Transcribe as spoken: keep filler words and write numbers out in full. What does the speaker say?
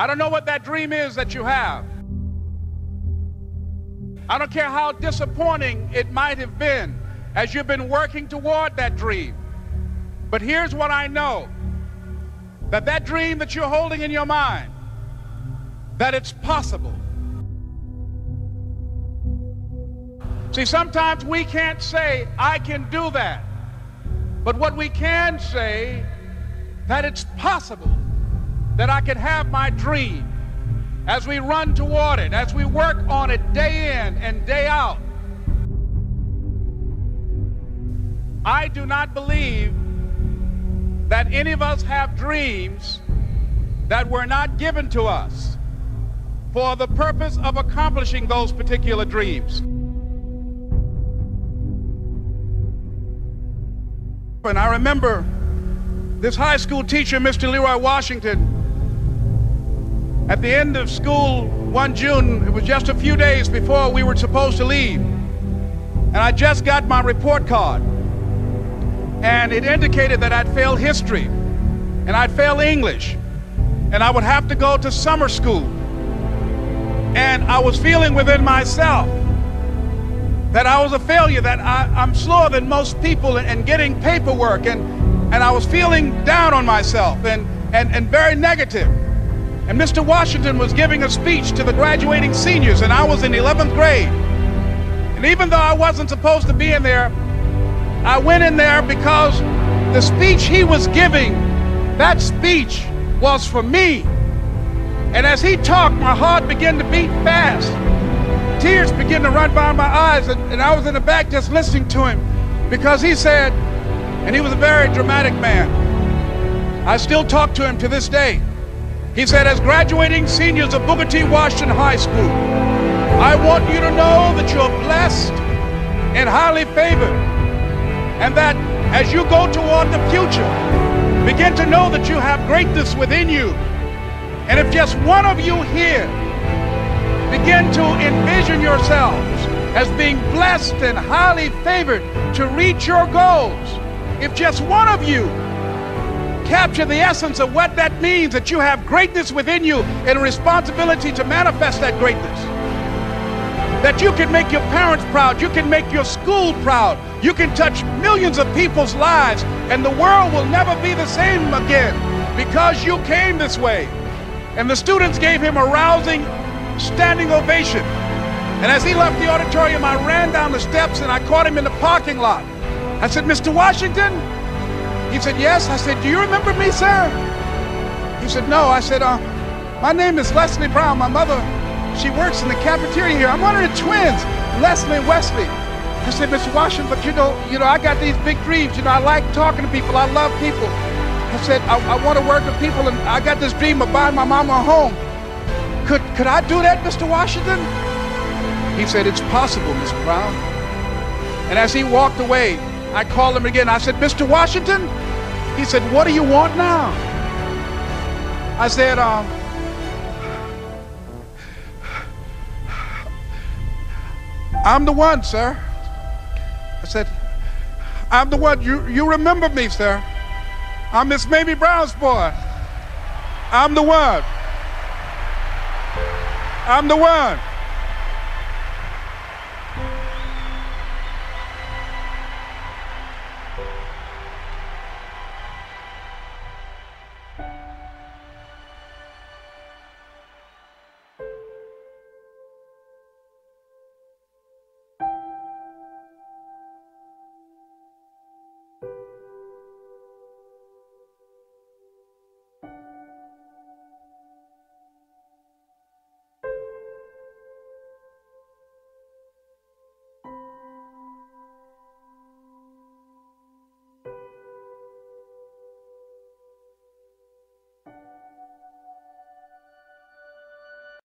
I don't know what that dream is that you have. I don't care how disappointing it might have been as you've been working toward that dream. But here's what I know, that that dream that you're holding in your mind, that it's possible. See, sometimes we can't say, I can do that. But what we can say, that it's possible that I can have my dream. As we run toward it, as we work on it day in and day out. I do not believe that any of us have dreams that were not given to us for the purpose of accomplishing those particular dreams. And I remember this high school teacher, Mister Leroy Washington, at the end of school one June, it was just a few days before we were supposed to leave, and I just got my report card, and it indicated that I'd failed history, and I'd failed English, and I would have to go to summer school. And I was feeling within myself that I was a failure, that I, I'm slower than most people in, in getting paperwork, and, and I was feeling down on myself and, and, and very negative. And Mister Washington was giving a speech to the graduating seniors, and I was in eleventh grade. And even though I wasn't supposed to be in there, I went in there because the speech he was giving, that speech was for me. And as he talked, my heart began to beat fast. Tears began to run by my eyes, and, and I was in the back just listening to him, because he said, and he was a very dramatic man. I still talk to him to this day. He said, as graduating seniors of Booker T. Washington High School, I want you to know that you're blessed and highly favored, and that as you go toward the future, begin to know that you have greatness within you. And if just one of you here begin to envision yourselves as being blessed and highly favored to reach your goals, if just one of you capture the essence of what that means, that you have greatness within you and a responsibility to manifest that greatness, that you can make your parents proud, you can make your school proud, you can touch millions of people's lives, and the world will never be the same again because you came this way. And the students gave him a rousing standing ovation. And as he left the auditorium, I ran down the steps and I caught him in the parking lot. I said, Mister Washington? He said, yes. I said, do you remember me, sir? He said, no. I said, uh, my name is Leslie Brown. My mother, she works in the cafeteria here. I'm one of the twins, Leslie and Wesley. I said, Mister Washington, but you know, you know, I got these big dreams. You know, I like talking to people. I love people. I said, I, I want to work with people, and I got this dream of buying my mama a home. Could, could I do that, Mister Washington? He said, it's possible, Mister Brown. And as he walked away, I called him again. I said, Mister Washington? He said, what do you want now? I said, um, I'm the one, sir. I said, I'm the one. You, you remember me, sir. I'm Miss Mamie Brown's boy. I'm the one. I'm the one.